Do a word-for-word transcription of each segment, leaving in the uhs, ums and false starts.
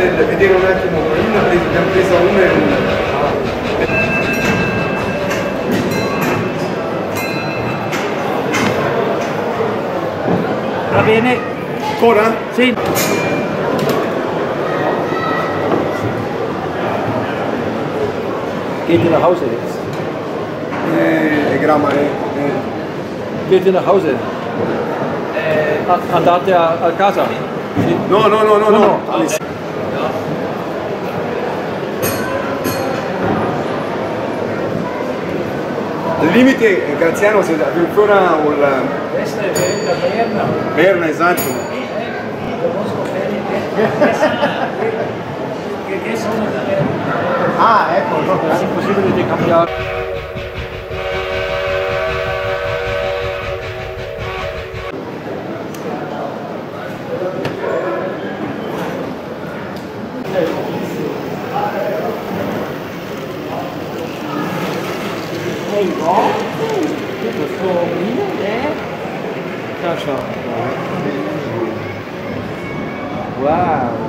vedere, vedere un attimo l'una, ne hanno presa una e una. Va bene. Ancora? Sì. Geht ihr nach Hause jetzt? Eh, gramma, eh. Geht ihr nach Hause? Eh, andate a, a casa? Sì. No, no, no, no, no. no. no. Il limite graziano si avvicina al... Questa è venuta Berna. Berna, esatto. Conosco bene che sono da Berna. Ah, ecco, no, è impossibile di cambiare. Hey, oh, questo sono è Tasha. Wow.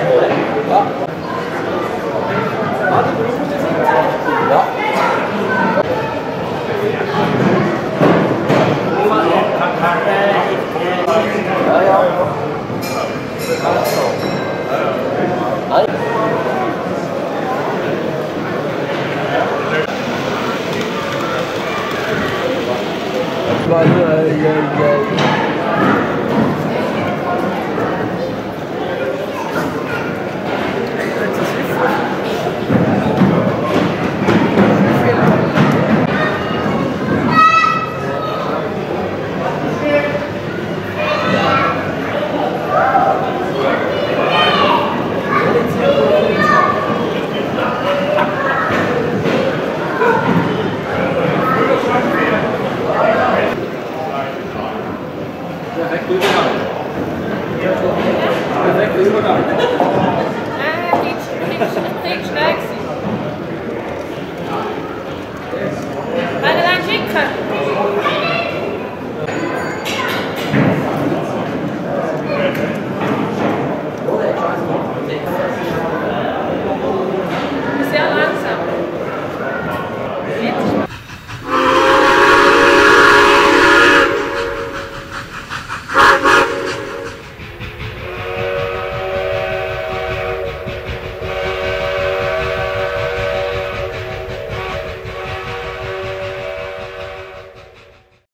But, uh, yeah, yeah.